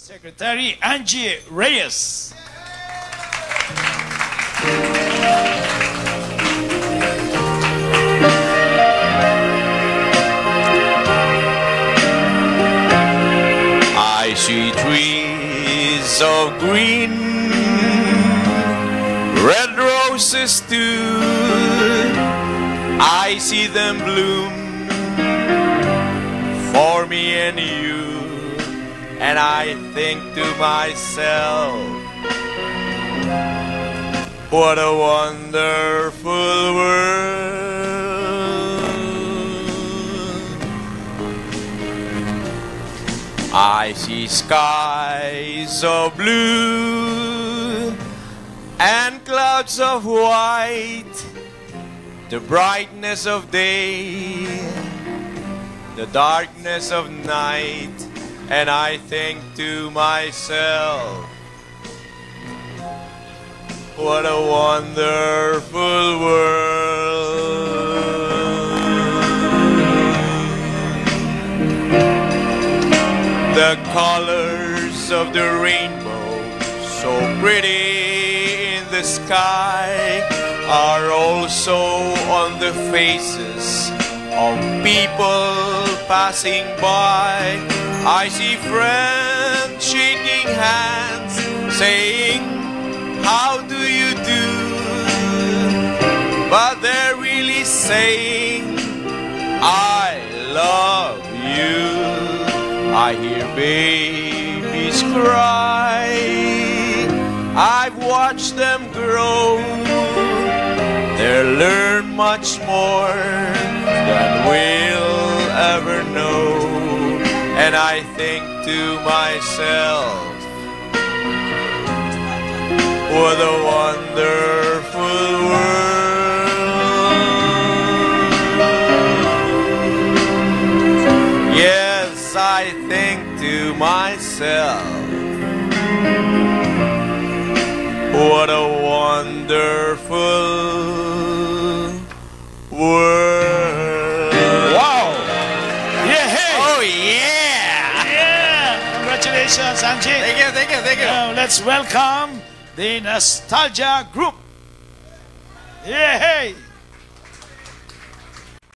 Secretary Angie Reyes. I see trees of green, red roses too. I see them bloom for me and you. And I think to myself, what a wonderful world. I see skies of blue and clouds of white, the brightness of day, the darkness of night. And I think to myself, what a wonderful world. The colors of the rainbow, so pretty in the sky, are also on the faces of people passing by. I see friends shaking hands, saying, how do you do? But they're really saying, I love you. I hear babies cry. I've watched them grow. They'll learn much more than we'll ever know. And I think to myself, what a wonderful world. Yes, I think to myself, what a wonderful world. Wow! Yeah, hey. Oh yeah! Congratulations, Angie. Thank you, thank you, thank you. Now let's welcome the Nostalgia Group. Yeah, hey.